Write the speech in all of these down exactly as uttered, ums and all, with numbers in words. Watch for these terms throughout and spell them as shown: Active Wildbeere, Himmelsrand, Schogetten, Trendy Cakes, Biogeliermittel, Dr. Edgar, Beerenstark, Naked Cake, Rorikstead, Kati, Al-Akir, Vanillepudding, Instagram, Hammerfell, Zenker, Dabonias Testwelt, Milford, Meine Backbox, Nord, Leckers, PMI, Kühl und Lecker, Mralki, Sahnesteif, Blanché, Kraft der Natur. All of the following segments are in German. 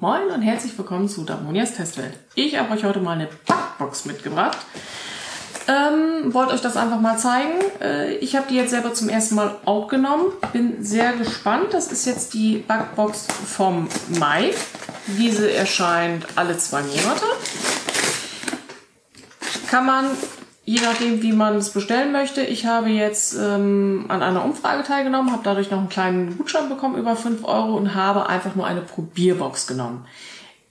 Moin und herzlich willkommen zu Dabonias Testwelt. Ich habe euch heute mal eine Backbox mitgebracht. Ähm, wollte euch das einfach mal zeigen. Äh, ich habe die jetzt selber zum ersten Mal aufgenommen. Bin sehr gespannt. Das ist jetzt die Backbox vom Mai. Diese erscheint alle zwei Monate. Kann man, je nachdem wie man es bestellen möchte. Ich habe jetzt ähm, an einer Umfrage teilgenommen, habe dadurch noch einen kleinen Gutschein bekommen über fünf Euro und habe einfach nur eine Probierbox genommen.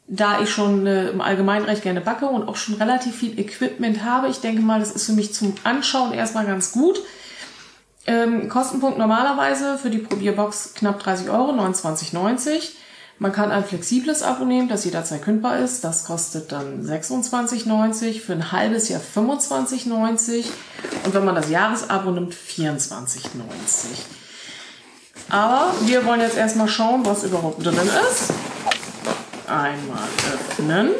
Da ich schon äh, im Allgemeinen recht gerne backe und auch schon relativ viel Equipment habe, ich denke mal, das ist für mich zum Anschauen erstmal ganz gut. Ähm, Kostenpunkt normalerweise für die Probierbox knapp dreißig Euro, neunundzwanzig neunzig. Man kann ein flexibles Abo nehmen, das jederzeit kündbar ist. Das kostet dann sechsundzwanzig neunzig, für ein halbes Jahr fünfundzwanzig neunzig und wenn man das Jahresabo nimmt, vierundzwanzig neunzig. Aber wir wollen jetzt erstmal schauen, was überhaupt drin ist. Einmal öffnen.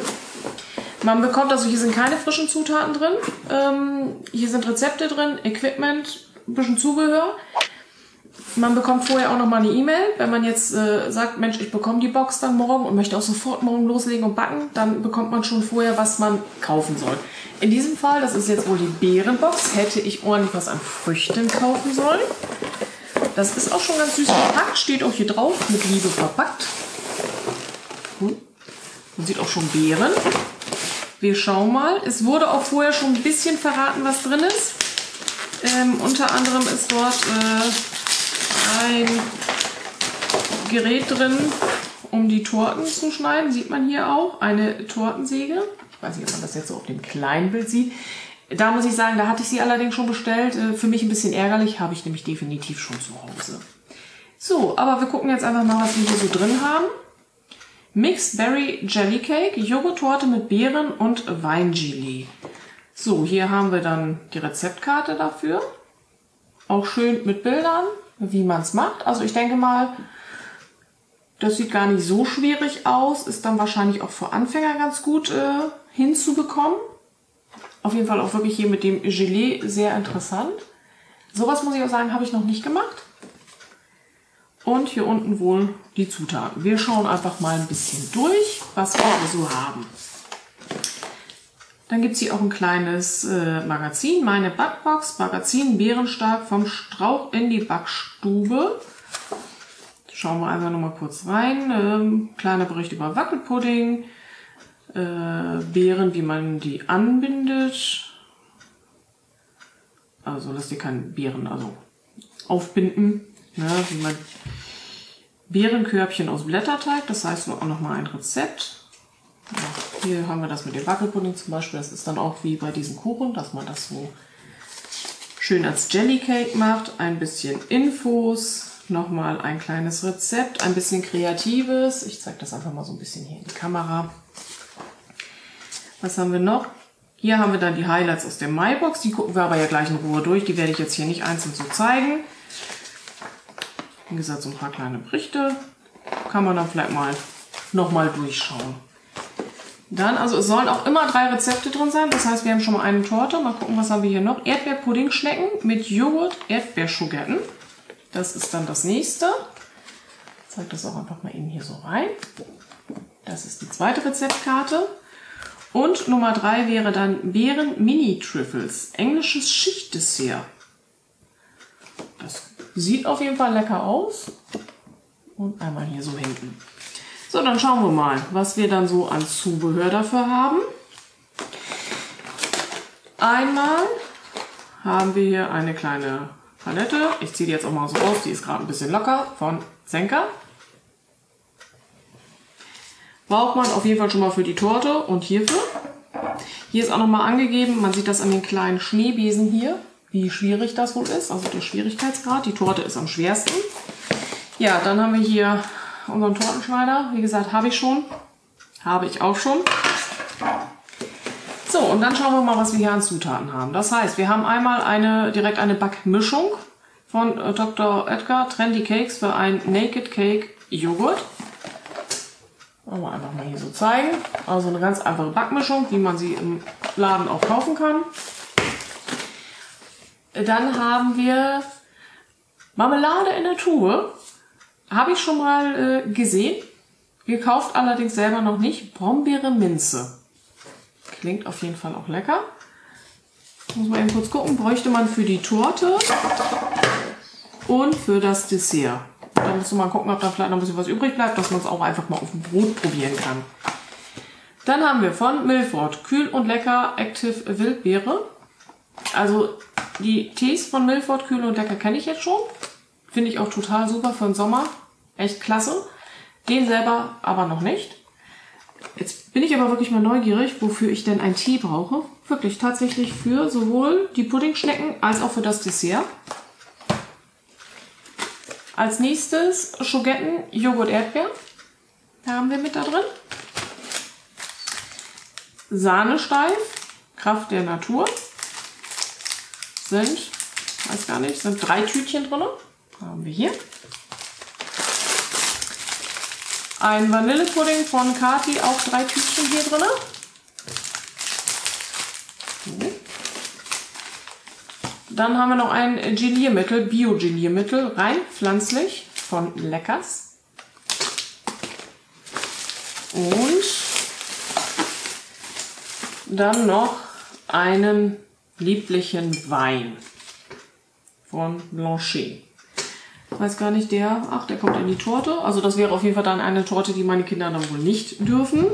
Man bekommt, also hier sind keine frischen Zutaten drin. Ähm, hier sind Rezepte drin, Equipment, ein bisschen Zubehör. Man bekommt vorher auch nochmal eine E-Mail. Wenn man jetzt äh, sagt, Mensch, ich bekomme die Box dann morgen und möchte auch sofort morgen loslegen und backen, dann bekommt man schon vorher, was man kaufen soll. In diesem Fall, das ist jetzt wohl die Beerenbox, hätte ich ordentlich was an Früchten kaufen sollen. Das ist auch schon ganz süß verpackt, steht auch hier drauf, mit Liebe verpackt. Hm. Man sieht auch schon Beeren. Wir schauen mal. Es wurde auch vorher schon ein bisschen verraten, was drin ist. Ähm, unter anderem ist dort... Äh, ein Gerät drin, um die Torten zu schneiden. Sieht man hier auch. Eine Tortensäge. Ich weiß nicht, ob man das jetzt so auf dem kleinen Bild sieht. Da muss ich sagen, da hatte ich sie allerdings schon bestellt. Für mich ein bisschen ärgerlich, habe ich nämlich definitiv schon zu Hause. So, aber wir gucken jetzt einfach mal, was wir hier so drin haben. Mixed Berry Jelly Cake, Joghurttorte mit Beeren und Weingelee. So, hier haben wir dann die Rezeptkarte dafür. Auch schön mit Bildern, wie man es macht. Also ich denke mal, das sieht gar nicht so schwierig aus. Ist dann wahrscheinlich auch für Anfänger ganz gut äh, hinzubekommen. Auf jeden Fall auch wirklich hier mit dem Gelee sehr interessant. Sowas muss ich auch sagen, habe ich noch nicht gemacht. Und hier unten wohl die Zutaten. Wir schauen einfach mal ein bisschen durch, was wir so haben. Dann gibt es hier auch ein kleines äh, Magazin, Meine Backbox, Magazin Beerenstark vom Strauch in die Backstube. Schauen wir einfach nochmal kurz rein. Ähm, kleiner Bericht über Wackelpudding, äh, Beeren, wie man die anbindet. Also lasst ihr keine Beeren also aufbinden. Ne, wie man Beerenkörbchen aus Blätterteig, das heißt auch nochmal ein Rezept. Hier haben wir das mit dem Wackelpudding zum Beispiel. Das ist dann auch wie bei diesem Kuchen, dass man das so schön als Jellycake macht. Ein bisschen Infos, nochmal ein kleines Rezept, ein bisschen Kreatives. Ich zeige das einfach mal so ein bisschen hier in die Kamera. Was haben wir noch? Hier haben wir dann die Highlights aus der Maibox. Die gucken wir aber ja gleich in Ruhe durch. Die werde ich jetzt hier nicht einzeln so zeigen. Wie gesagt, so ein paar kleine Berichte. Kann man dann vielleicht mal nochmal durchschauen. Dann, also es sollen auch immer drei Rezepte drin sein. Das heißt, wir haben schon mal eine Torte. Mal gucken, was haben wir hier noch. Erdbeerpuddingschnecken mit Joghurt, Erdbeerschogetten. Das ist dann das nächste. Ich zeige das auch einfach mal eben hier so rein. Das ist die zweite Rezeptkarte. Und Nummer drei wäre dann Beeren-Mini-Trüffels. Englisches Schichtdessert. Das sieht auf jeden Fall lecker aus. Und einmal hier so hinten. So, dann schauen wir mal, was wir dann so an Zubehör dafür haben. Einmal haben wir hier eine kleine Palette. Ich ziehe die jetzt auch mal so aus, die ist gerade ein bisschen locker, von Zenker. Braucht man auf jeden Fall schon mal für die Torte und hierfür. Hier ist auch nochmal angegeben, man sieht das an den kleinen Schneebesen hier, wie schwierig das wohl ist, also der Schwierigkeitsgrad. Die Torte ist am schwersten. Ja, dann haben wir hier unseren Tortenschneider. Wie gesagt, habe ich schon. Habe ich auch schon. So, und dann schauen wir mal, was wir hier an Zutaten haben. Das heißt, wir haben einmal eine direkt eine Backmischung von Doktor Edgar, Trendy Cakes für ein Naked Cake Joghurt. Wollen wir einfach mal hier so zeigen. Also eine ganz einfache Backmischung, wie man sie im Laden auch kaufen kann. Dann haben wir Marmelade in der Tube. Habe ich schon mal äh, gesehen. Gekauft allerdings selber noch nicht. Brombeere Minze. Klingt auf jeden Fall auch lecker. Muss man eben kurz gucken. Bräuchte man für die Torte und für das Dessert. Da müsste man gucken, ob da vielleicht noch ein bisschen was übrig bleibt, dass man es auch einfach mal auf dem Brot probieren kann. Dann haben wir von Milford Kühl und Lecker Active Wildbeere. Also die Tees von Milford Kühl und Lecker kenne ich jetzt schon. Finde ich auch total super für den Sommer. Echt klasse. Den selber aber noch nicht. Jetzt bin ich aber wirklich mal neugierig, wofür ich denn einen Tee brauche. Wirklich tatsächlich für sowohl die Puddingschnecken als auch für das Dessert. Als nächstes Schogetten, Joghurt, Erdbeer. Da haben wir mit da drin. Sahnesteif, Kraft der Natur. Sind, weiß gar nicht, sind drei Tütchen drin. Haben wir hier. Ein Vanillepudding von Kati, auch drei Tütchen hier drin. So. Dann haben wir noch ein Geliermittel, Biogeliermittel, rein pflanzlich von Leckers. Und dann noch einen lieblichen Wein von Blanché. Weiß gar nicht, der, ach, der kommt in die Torte. Also das wäre auf jeden Fall dann eine Torte, die meine Kinder dann wohl nicht dürfen.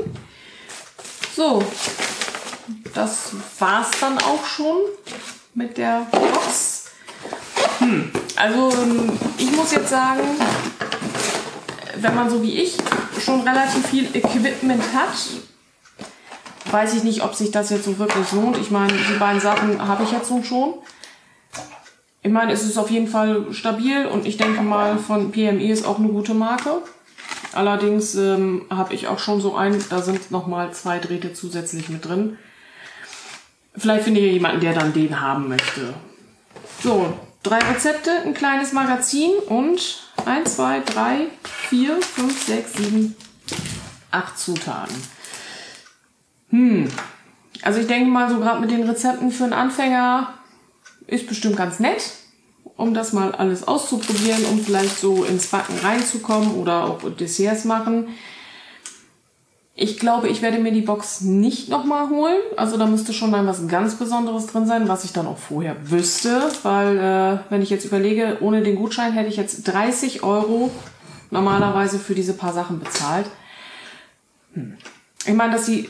So, das war's dann auch schon mit der Box. Hm, also ich muss jetzt sagen, wenn man so wie ich schon relativ viel Equipment hat, weiß ich nicht, ob sich das jetzt so wirklich lohnt. Ich meine, die beiden Sachen habe ich jetzt so schon. Ich meine, es ist auf jeden Fall stabil und ich denke mal, von P M I ist auch eine gute Marke. Allerdings ähm, habe ich auch schon so einen, da sind nochmal zwei Drähte zusätzlich mit drin. Vielleicht finde ich ja jemanden, der dann den haben möchte. So, drei Rezepte, ein kleines Magazin und eins, zwei, drei, vier, fünf, sechs, sieben, acht Zutaten. Hm, also ich denke mal, so gerade mit den Rezepten für einen Anfänger ist bestimmt ganz nett, um das mal alles auszuprobieren, um vielleicht so ins Backen reinzukommen oder auch Desserts machen. Ich glaube, ich werde mir die Box nicht nochmal holen. Also da müsste schon dann was ganz Besonderes drin sein, was ich dann auch vorher wüsste. Weil, äh, wenn ich jetzt überlege, ohne den Gutschein hätte ich jetzt dreißig Euro normalerweise für diese paar Sachen bezahlt. Hm. Ich meine, dass die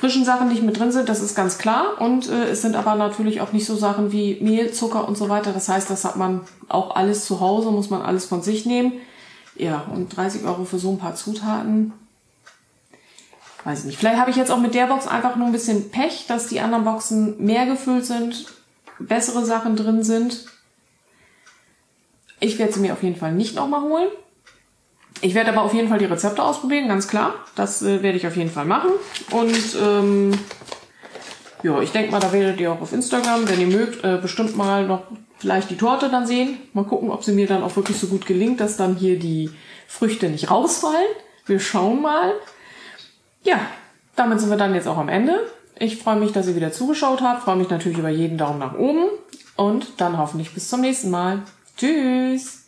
frischen Sachen nicht mit drin sind, das ist ganz klar. Und äh, es sind aber natürlich auch nicht so Sachen wie Mehl, Zucker und so weiter. Das heißt, das hat man auch alles zu Hause, muss man alles von sich nehmen. Ja, und dreißig Euro für so ein paar Zutaten. Weiß nicht. Vielleicht habe ich jetzt auch mit der Box einfach nur ein bisschen Pech, dass die anderen Boxen mehr gefüllt sind, bessere Sachen drin sind. Ich werde sie mir auf jeden Fall nicht nochmal holen. Ich werde aber auf jeden Fall die Rezepte ausprobieren, ganz klar. Das äh, werde ich auf jeden Fall machen. Und ähm, ja, ich denke mal, da werdet ihr auch auf Instagram, wenn ihr mögt, äh, bestimmt mal noch vielleicht die Torte dann sehen. Mal gucken, ob sie mir dann auch wirklich so gut gelingt, dass dann hier die Früchte nicht rausfallen. Wir schauen mal. Ja, damit sind wir dann jetzt auch am Ende. Ich freue mich, dass ihr wieder zugeschaut habt. Freue mich natürlich über jeden Daumen nach oben. Und dann hoffentlich bis zum nächsten Mal. Tschüss!